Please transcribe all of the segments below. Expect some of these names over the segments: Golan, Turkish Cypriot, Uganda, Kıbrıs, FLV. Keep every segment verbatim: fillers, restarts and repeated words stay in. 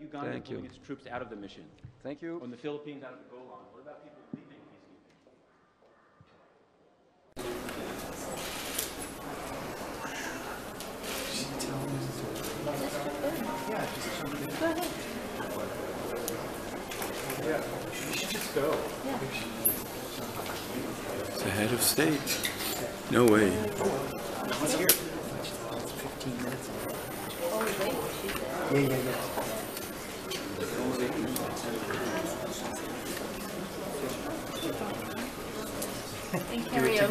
Uganda Thank pulling you. its troops out of the mission. Thank you. On the Philippines out of the Golan. What about people leaving? Yeah, just go ahead. Yeah, she should just go. Yeah. It's the head of state. No way. What's here? Fifteen minutes. Oh, wait, she's there. Yeah, yeah, yeah. And karaoke.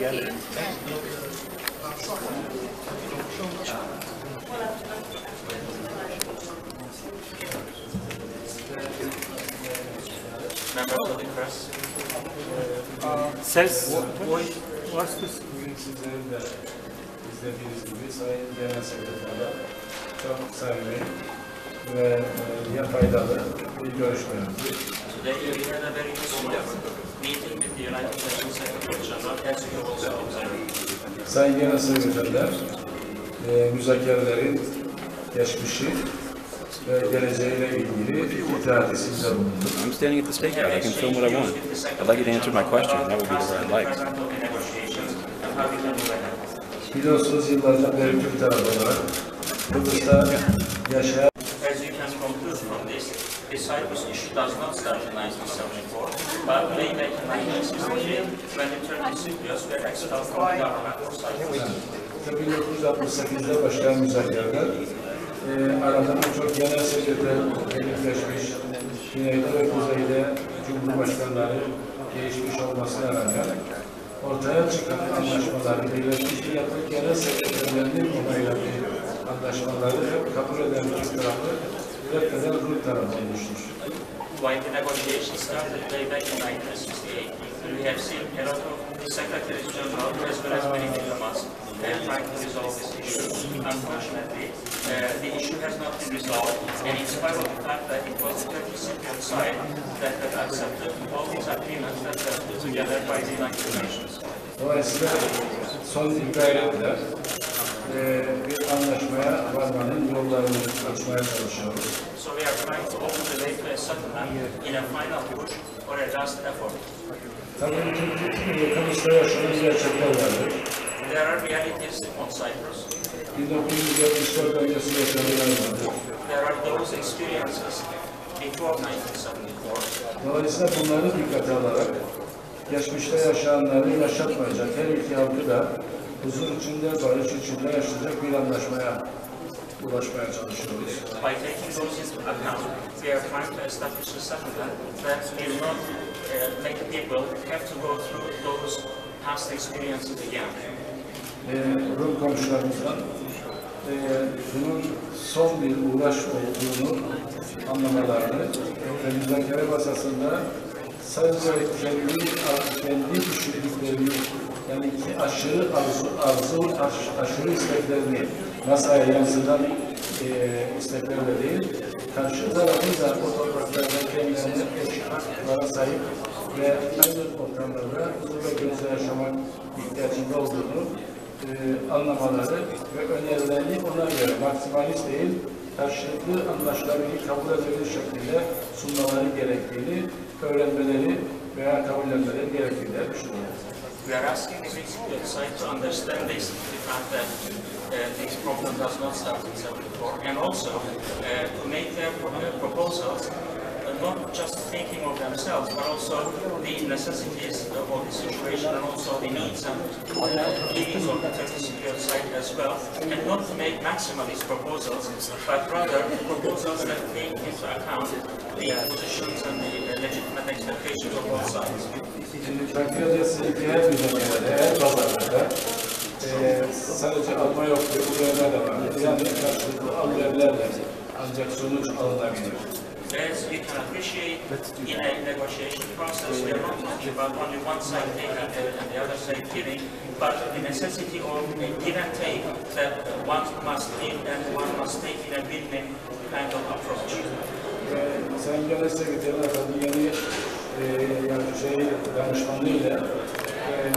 Remember all the press? Says what's the screen is that is that is this I ve diğer faydalı bir görüşmemizi. Sayın Genel Sekreterler, müzakerelerin geçmişi ve geleceğiyle ilgili itaatisiyle bulunduk. I'm standing at the stakeout. I can film what I want. I'd like you to answer my question. That would be the way I'd like. Biliyorsunuz yıllardan beri Türk tarafı olarak Kıbrıs'ta yaşayan Cyprus issue does not start in nineteen seventy-four, but way back in nineteen sixty-three, when the Turkish Cypriots were expelled from the government of Cyprus. bin dokuz yüz altmış sekiz'de başlayan müzakereler, aradan çok genel sekreter birleşmiş, güneyde ve kuzeyde cumhurbaşkanları değişmiş olmasına rağmen ortaya çıkan anlaşmalar, birleşmiş yapıp genel sekreterlerinin onayladığı anlaşmaları hep kabul eden bir tarafı ve kadar grup tarafı olmuştur. Dolayısıyla son gayretler Ee, bir anlaşmaya varmanın yollarını açmaya çalışıyoruz. So we are trying to open the way to a settlement in a final push or a last effort. Tabii ki Kıbrıs'ta yaşanan gerçekler vardır. There are realities on Cyprus. bin dokuz yüz yetmişler öncesi yaşananlar vardır. There are those experiences before bin dokuz yüz yetmiş dört. Dolayısıyla bunları dikkate alarak geçmişte yaşananları yaşatmayacak her iki halkı da huzur içinde, barış içinde yaşayacak bir anlaşmaya ulaşmaya çalışıyoruz. Ee, Rum komşularımızdan e, bunun son bir uğraş olduğunu anlamalarını ve müzakere masasında sadece kendi, kendi düşündüklerini, yani ki aşırı arzu, arzu aş, aşırı isteklerini masaya yansıdan e, isteklerle değil, karşı tarafın zaten o topraklarda kendilerine eşit haklara sahip ve aynı ortamlarda huzur ve gözle yaşamak ihtiyacında olduğunu e, anlamaları ve önerilerini ona göre maksimalist değil, karşılıklı anlaşılabilecek kabul edilir şekilde sunmaları gerektiğini, öğrenmeleri veya kabul etmeleri gerektiğini düşünüyoruz. We are asking the Greek side to understand this, the fact that uh, this problem does not start in seventy-four, and also uh, to make their pro uh, proposals uh, not just thinking of themselves, but also the necessities of the situation and also the needs and uh, needs of the Turkish Cypriot side as well, and not to make maximalist proposals, but rather proposals that take into account the positions and the legitimate expectations of both sides. Şimdi Türkiye'de diğer müzakerelerde, diğer pazarlarda e, sadece alma yok diye uyarılar da var. Yani karşılıklı algılarla ancak sonuç alınabilir. As we can appreciate in a negotiation process, we are not talking about only one side taking and the other side giving, but the necessity of a give and take that one must give and one must take in a win-win kind of approach. Sayın Genel Sekreterim, yeni yardımcı danışmanlığıyla